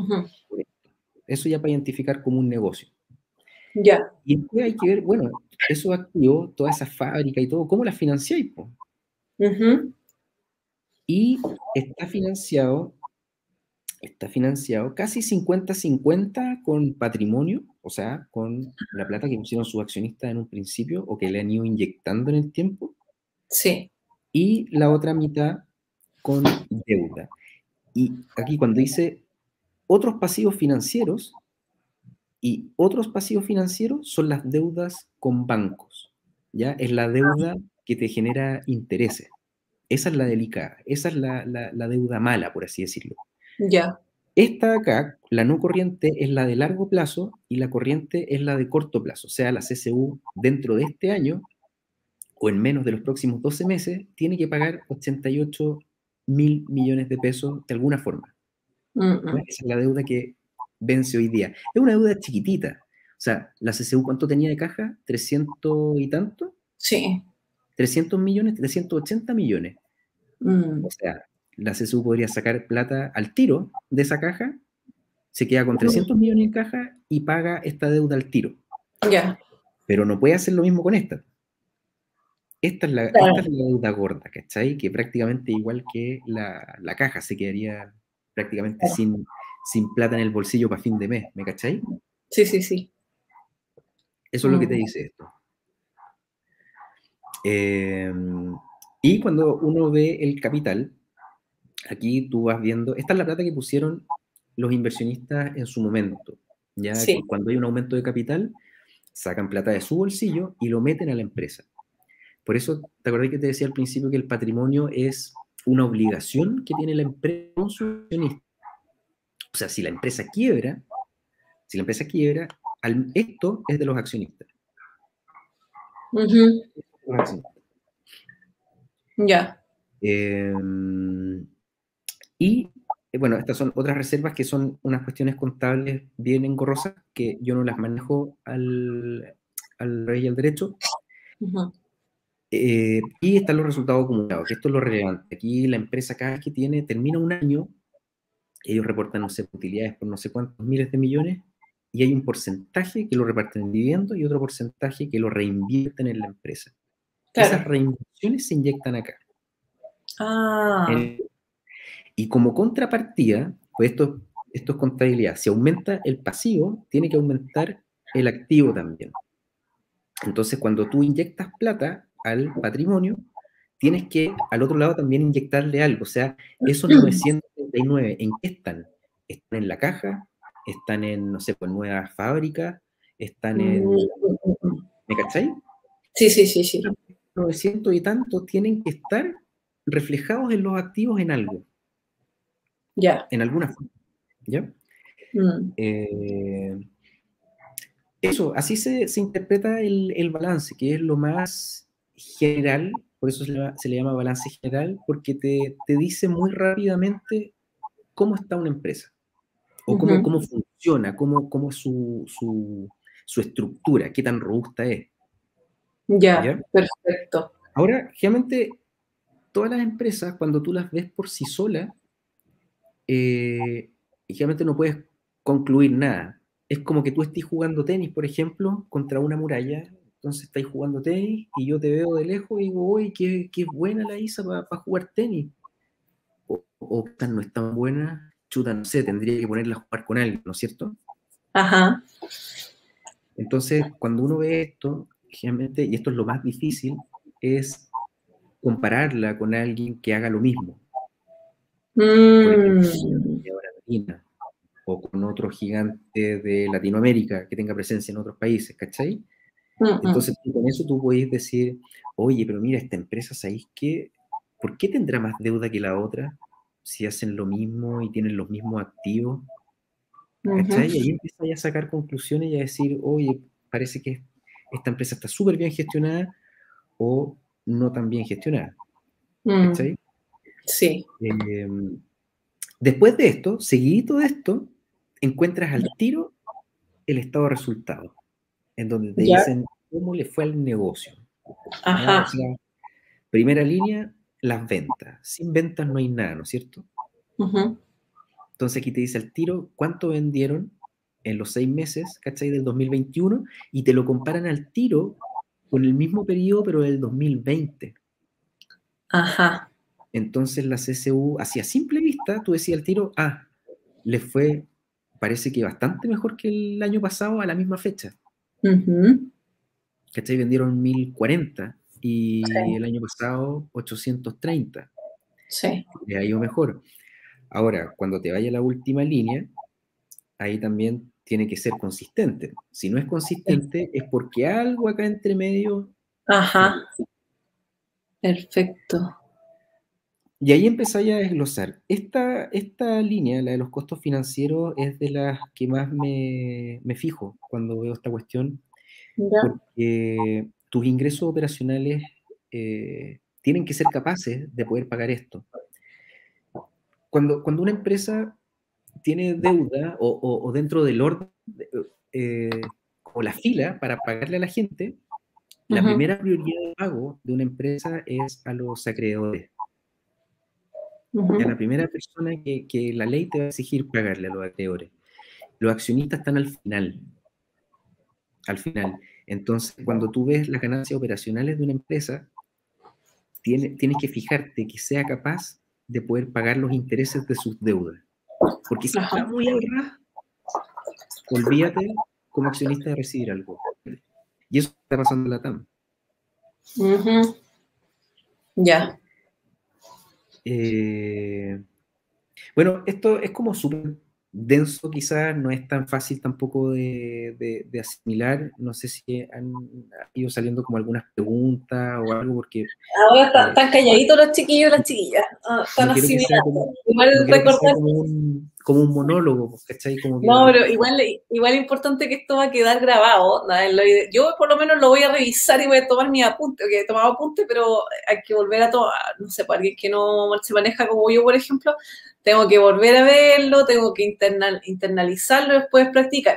Uh-huh. Eso ya para identificar como un negocio. Ya. Y después hay que ver, bueno, esos activos, toda esa fábrica y todo, ¿cómo la financiáis? Uh-huh. Y está financiado casi 50-50 con patrimonio, o sea, con la plata que pusieron sus accionistas en un principio o que le han ido inyectando en el tiempo. Sí. Y la otra mitad con deuda. Y aquí cuando dice otros pasivos financieros, y otros pasivos financieros son las deudas con bancos, ¿ya? Es la deuda que te genera intereses. Esa es la delicada, esa es la deuda mala, por así decirlo. Ya. Esta de acá, la no corriente, es la de largo plazo y la corriente es la de corto plazo. O sea, la CCU dentro de este año o en menos de los próximos 12 meses tiene que pagar 88.000 millones de pesos de alguna forma. Uh-uh. Esa es la deuda que vence hoy día. Es una deuda chiquitita. O sea, la CCU, ¿cuánto tenía de caja? ¿300 y tanto? Sí. 300 millones, 380 millones. Mm. O sea, la CCU podría sacar plata al tiro de esa caja, se queda con 300 millones en caja y paga esta deuda al tiro. Ya. Yeah. Pero no puede hacer lo mismo con esta. Esta es la deuda gorda, ¿cachai? Que prácticamente igual que la caja, se quedaría prácticamente sin plata en el bolsillo para fin de mes, ¿me cachai? Sí, sí, sí. Eso es lo que te dice esto. Y cuando uno ve el capital, aquí tú vas viendo, esta es la plata que pusieron los inversionistas en su momento, ya. Sí. Cuando hay un aumento de capital, sacan plata de su bolsillo y lo meten a la empresa. Por eso, ¿te acordás que te decía al principio que el patrimonio es una obligación que tiene la empresa con su accionista? O sea, si la empresa quiebra, esto es de los accionistas. Uh-huh. Ya. Yeah. Y, bueno, estas son otras reservas que son unas cuestiones contables bien engorrosas que yo no las manejo al rey y al derecho. Uh-huh. Y están los resultados acumulados, que esto es lo relevante. Aquí la empresa cada vez que termina un año, ellos reportan, no sé, utilidades por no sé cuántos miles de millones, y hay un porcentaje que lo reparten en dividendos y otro porcentaje que lo reinvierten en la empresa. Claro. Esas reinversiones se inyectan acá. Ah. Y como contrapartida, pues esto es contabilidad. Si aumenta el pasivo, tiene que aumentar el activo también. Entonces, cuando tú inyectas plata al patrimonio, tienes que al otro lado también inyectarle algo. O sea, esos 939, ¿en qué están? Están en la caja, están en, no sé, pues nuevas fábricas, están en... ¿Me cachai? Sí, sí, sí, sí. 900 y tanto tienen que estar reflejados en los activos en algo. Ya. Yeah. En alguna forma. ¿Ya? Mm. Eso, así se interpreta el balance, que es lo más general, por eso se le llama balance general, porque te dice muy rápidamente cómo está una empresa, o cómo funciona, cómo es su estructura, qué tan robusta es. Ya, ¿ya? Perfecto. Ahora, realmente, todas las empresas, cuando tú las ves por sí solas, realmente no puedes concluir nada. Es como que tú estés jugando tenis, por ejemplo, contra una muralla. Entonces estáis jugando tenis y yo te veo de lejos y digo, uy, qué buena la Isa para jugar tenis. O no es tan buena, chuta, no sé, tendría que ponerla a jugar con alguien, ¿no es cierto? Ajá. Entonces, cuando uno ve esto, generalmente, y esto es lo más difícil, es compararla con alguien que haga lo mismo. Mm. O con otro gigante de Latinoamérica que tenga presencia en otros países, ¿cachai? Entonces, con eso tú podés decir, oye, pero mira, esta empresa, ¿sabéis qué? ¿Por qué tendrá más deuda que la otra si hacen lo mismo y tienen los mismos activos? Uh-huh. Y ahí empiezas a sacar conclusiones y a decir, oye, parece que esta empresa está súper bien gestionada o no tan bien gestionada. Mm. Sí. Después de esto, seguidito de esto, encuentras al tiro el estado de resultados, en donde te dicen cómo le fue al negocio. Ajá. O sea, primera línea, las ventas. Sin ventas no hay nada, ¿no es cierto? Uh-huh. Entonces aquí te dice al tiro cuánto vendieron en los 6 meses, ¿cachai? Del 2021, y te lo comparan al tiro con el mismo periodo, pero del 2020. Ajá. Entonces la CCU, así a simple vista, tú decías al tiro, ah, les fue, parece que bastante mejor que el año pasado a la misma fecha. Uh-huh. ¿Cachai? Vendieron 1.040 y sí, el año pasado 830. Sí. Le ha ido mejor. Ahora, cuando te vaya a la última línea, ahí también tiene que ser consistente. Si no es consistente, es porque algo acá entre medio... Ajá. Perfecto. Y ahí empezáis a desglosar. Esta línea, la de los costos financieros, es de las que más me fijo cuando veo esta cuestión. ¿Ya? Porque tus ingresos operacionales tienen que ser capaces de poder pagar esto. Cuando una empresa tiene deuda o dentro del orden o la fila para pagarle a la gente, uh-huh, la primera prioridad de pago de una empresa es a los acreedores. Uh-huh. Y a la primera persona que la ley te va a exigir pagarle a los acreedores. Los accionistas están al final. Al final. Entonces, cuando tú ves las ganancias operacionales de una empresa, tienes que fijarte que sea capaz de poder pagar los intereses de sus deudas. Porque si está muy ahorrada, olvídate como accionista de recibir algo. Y eso está pasando en la TAM. Uh-huh. Ya. Yeah. Bueno, esto es como súper denso, quizás no es tan fácil tampoco de asimilar. No sé si han ido saliendo como algunas preguntas o algo, porque... Ahora están calladitos los chiquillos y las chiquillas. Están no asimilando. Como un monólogo, ¿cachai? Como que no, pero igual es importante que esto va a quedar grabado, ¿no? Yo por lo menos lo voy a revisar y voy a tomar mis apuntes, que he tomado apuntes, pero hay que volver a tomar, no sé, para alguien que no se maneja como yo, por ejemplo, tengo que volver a verlo, tengo que internalizarlo y después practicar.